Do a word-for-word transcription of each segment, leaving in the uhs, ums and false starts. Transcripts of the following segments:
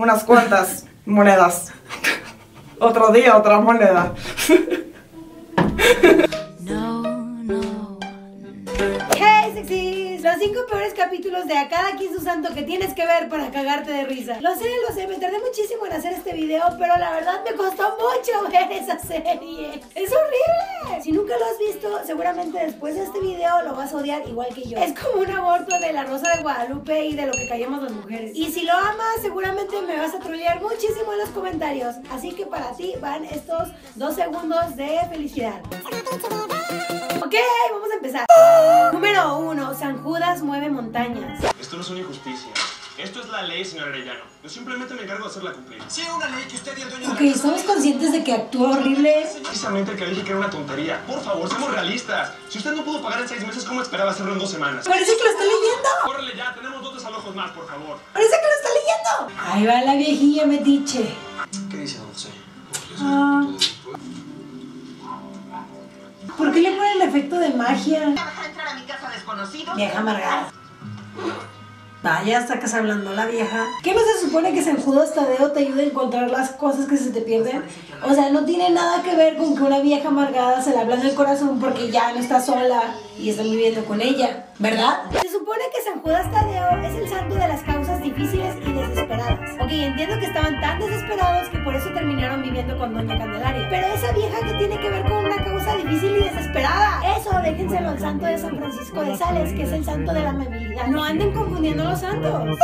unas cuantas monedas. Otro día, otra moneda. No, no, no. Hey, sexys. Los cinco peores capítulos de A Cada Quien Su Santo que tienes que ver para cagarte de risa. Lo sé, lo sé, me tardé muchísimo en hacer este video, pero la verdad me costó mucho ver esa serie. ¡Es horrible! Si nunca lo has visto, seguramente después de este video lo vas a odiar igual que yo. Es como un aborto de La Rosa de Guadalupe y de Lo Que Callamos Las Mujeres. Y si lo amas, seguramente me vas a trolear muchísimo en los comentarios. Así que para ti van estos dos segundos de felicidad. Ok, vamos a empezar. Número uno. San Judas mueve montañas. Esto no es una injusticia. Esto es la ley, señor Arellano. Yo simplemente me encargo de hacerla cumplir. Sí, una ley que usted y el dueño de la... Ok, ¿estamos conscientes de que actúa horrible? Precisamente el que dije que era una tontería. Por favor, seamos realistas. Si usted no pudo pagar en seis meses, ¿cómo esperaba hacerlo en dos semanas? Parece que lo está leyendo. Córrele ya, tenemos dos desalojos más, por favor. Parece que lo está leyendo. Ahí va la viejilla metiche. ¿Qué dice don José? Ah... ¿Por qué le pone el efecto de magia? ¿Me vas a entrar a mi casa desconocido? Vieja amargada. Vaya, hasta que se ablandó la vieja. ¿Qué no se supone que San Judas Tadeo te ayude a encontrar las cosas que se te pierden? O sea, no tiene nada que ver con que una vieja amargada se le ablande el corazón porque ya no está sola y está viviendo con ella, ¿verdad? Se supone que San Judas Tadeo es el santo de las causas difíciles y desesperadas. Ok, entiendo que estaban tan desesperados que por eso terminaron viviendo con Doña Candelaria. Pero esa vieja que tiene que ver con una causa difícil y desesperada, eso déjenselo al santo de San Francisco de Sales, que es el santo de la amabilidad. No anden confundiendo los santos.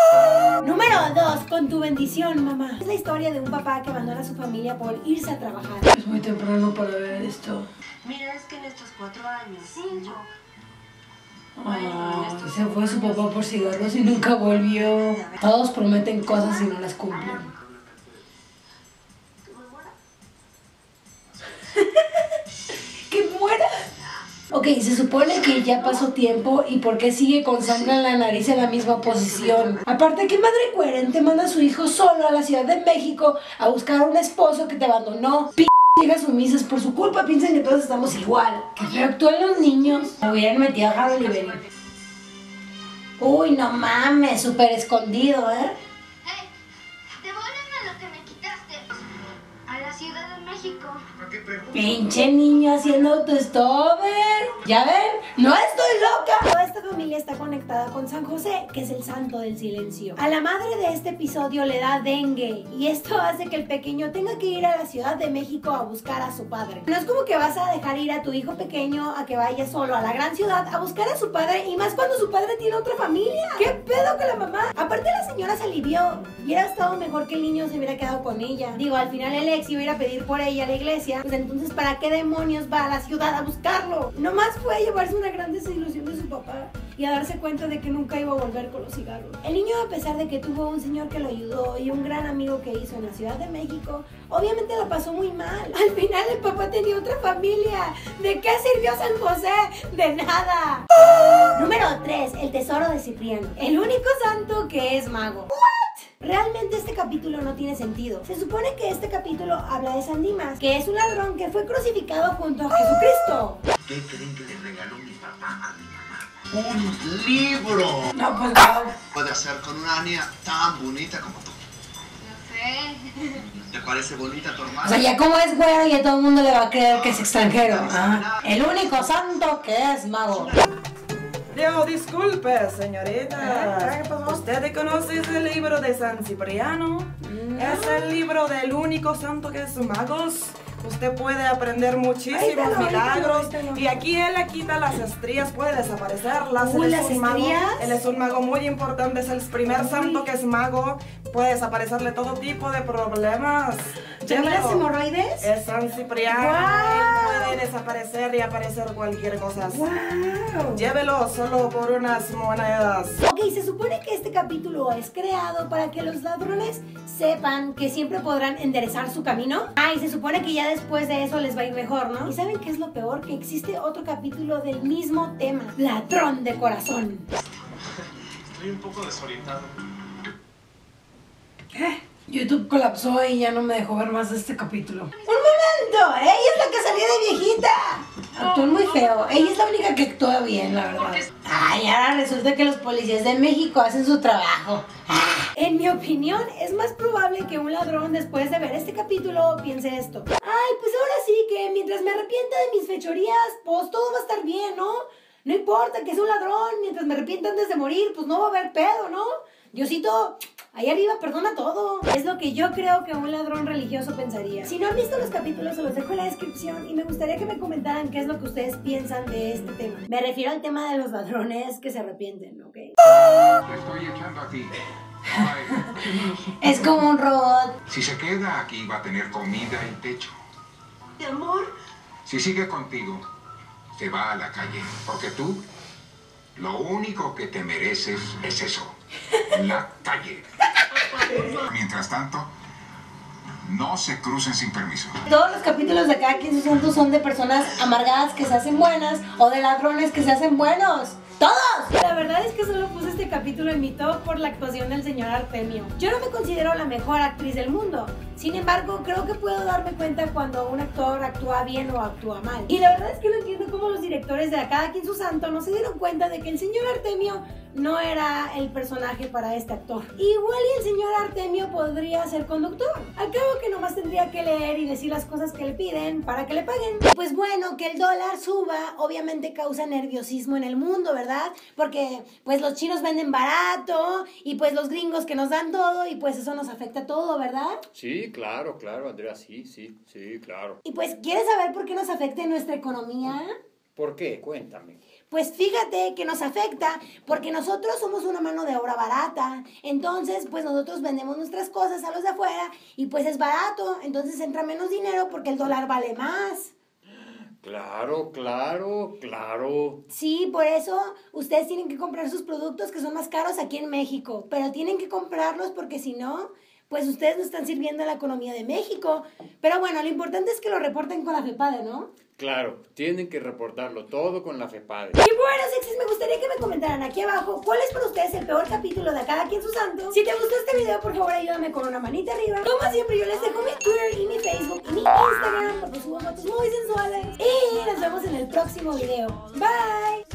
Número dos. Con tu bendición, mamá. Es la historia de un papá que abandona a su familia por irse a trabajar. Es muy temprano para ver esto. Mira, es que en estos cuatro años, cinco... Ah, se fue su papá por cigarros y nunca volvió. Todos prometen cosas y no las cumplen. ¡Que muera! Ok, se supone que ya pasó tiempo y ¿por qué sigue con sangre en la nariz en la misma posición? Aparte, ¿qué madre coherente manda a su hijo solo a la Ciudad de México a buscar a un esposo que te abandonó? Chicas sumisas, por su culpa piensan que todos estamos igual. Que feo actúan los niños. Me hubieran metido a Harold y Benny. Uy, no mames, súper escondido, ¿eh? Hey, devuélveme lo que me quitaste. A la Ciudad de México. Pinche niño haciendo autostover. Ya ven, no estoy loca. Toda esta familia está conectada con San José, que es el santo del silencio. A la madre de este episodio le da dengue y esto hace que el pequeño tenga que ir a la Ciudad de México a buscar a su padre. No es como que vas a dejar ir a tu hijo pequeño a que vaya solo a la gran ciudad a buscar a su padre, y más cuando su padre tiene otra familia. ¿Qué pedo con la mamá? Aparte, la señora se alivió. Hubiera estado mejor que el niño se hubiera quedado con ella. Digo, al final el ex iba a ir a pedir por ella a la iglesia. Pues entonces, ¿para qué demonios va a la ciudad a buscarlo? Nomás fue a llevarse una gran desilusión de su papá y a darse cuenta de que nunca iba a volver con los cigarros. El niño, a pesar de que tuvo un señor que lo ayudó y un gran amigo que hizo en la Ciudad de México, obviamente la pasó muy mal. Al final el papá tenía otra familia. ¿De qué sirvió San José? De nada. Número tres. El tesoro de Cipriano. El único santo que es mago. Realmente este capítulo no tiene sentido. Se supone que este capítulo habla de San Dimas, que es un ladrón que fue crucificado junto a Jesucristo. ¿Qué creen que le regaló mi papá a mi mamá? ¡Un libro! No, pues no. Puede hacer con una niña tan bonita como tú. No sé. ¿Te parece bonita tu hermana? O sea, ya como es güero, ya todo el mundo le va a creer que es extranjero. Ah, el único santo que es mago. Dios, disculpe, señorita. ¿Qué pasó? ¿Usted conoce ese libro de San Cipriano? No. Es el libro del único santo que es magos. Usted puede aprender muchísimos lo, milagros. Lo, lo. Y aquí él le quita las estrías, puede desaparecerlas. Uy, él, es un mago, él es un mago muy importante, es el primer Uy. santo que es mago. Puede desaparecerle todo tipo de problemas. ¿También las hemorroides? Es San Cipriano. Wow. Él puede desaparecer y aparecer cualquier cosa. Wow. Llévelo solo por unas monedas. Ok, se supone que este capítulo es creado para que los ladrones sepan que siempre podrán enderezar su camino. Ah, y se supone que ya después de eso les va a ir mejor, ¿no? ¿Y saben qué es lo peor? Que existe otro capítulo del mismo tema. Ladrón de corazón. Estoy un poco desorientado. ¿Qué? YouTube colapsó y ya no me dejó ver más de este capítulo. ¡Un momento! ¡Ella es la que salía de viejita! No, actuó muy no, feo. Ella es la única que actúa bien, la verdad. Ay, ahora resulta que los policías de México hacen su trabajo. En mi opinión, es más probable que un ladrón después de ver este capítulo piense esto. Ay, pues ahora sí que mientras me arrepienta de mis fechorías, pues todo va a estar bien, ¿no? No importa que es un ladrón, mientras me arrepienta antes de morir, pues no va a haber pedo, ¿no? Diosito, ahí arriba perdona todo. Es lo que yo creo que un ladrón religioso pensaría. Si no han visto los capítulos, se los dejo en la descripción y me gustaría que me comentaran qué es lo que ustedes piensan de este tema. Me refiero al tema de los ladrones que se arrepienten, ¿ok? Te estoy echando a ti. Es como un robot. Si se queda aquí va a tener comida y techo. ¿De amor? Si sigue contigo, se va a la calle, porque tú lo único que te mereces es eso. La calle. Mientras tanto, no se crucen sin permiso. Todos los capítulos de A Cada Quien Su Santo son de personas amargadas que se hacen buenas o de ladrones que se hacen buenos. ¡Todos! La verdad es que solo puse este capítulo en mi top por la actuación del señor Artemio. Yo no me considero la mejor actriz del mundo. Sin embargo, creo que puedo darme cuenta cuando un actor actúa bien o actúa mal. Y la verdad es que no entiendo cómo los directores de A Cada Quien Su Santo no se dieron cuenta de que el señor Artemio no era el personaje para este actor. Igual y el señor Artemio podría ser conductor. Al cabo que nomás tendría que leer y decir las cosas que le piden para que le paguen. Pues bueno, que el dólar suba obviamente causa nerviosismo en el mundo, ¿verdad? Porque pues los chinos venden barato y pues los gringos que nos dan todo y pues eso nos afecta todo, ¿verdad? Sí, claro, claro, Andrea, sí, sí, sí, claro. Y pues, ¿quieres saber por qué nos afecta nuestra economía? ¿Por qué? Cuéntame. Pues fíjate que nos afecta porque nosotros somos una mano de obra barata. Entonces, pues nosotros vendemos nuestras cosas a los de afuera y pues es barato. Entonces entra menos dinero porque el dólar vale más. Claro, claro, claro. Sí, por eso ustedes tienen que comprar sus productos que son más caros aquí en México. Pero tienen que comprarlos porque si no, pues ustedes no están sirviendo a la economía de México. Pero bueno, lo importante es que lo reporten con la FEPADE, ¿no? Claro, tienen que reportarlo todo con la FEPADE. Y bueno, sexys, me gustaría que me comentaran aquí abajo cuál es para ustedes el peor capítulo de A Cada Quien Su Santo. Si te gustó este video, por favor, ayúdame con una manita arriba. Como siempre, yo les dejo mi Twitter y mi Facebook y mi Instagram, porque subo fotos muy sensuales. Y nos vemos en el próximo video. Bye.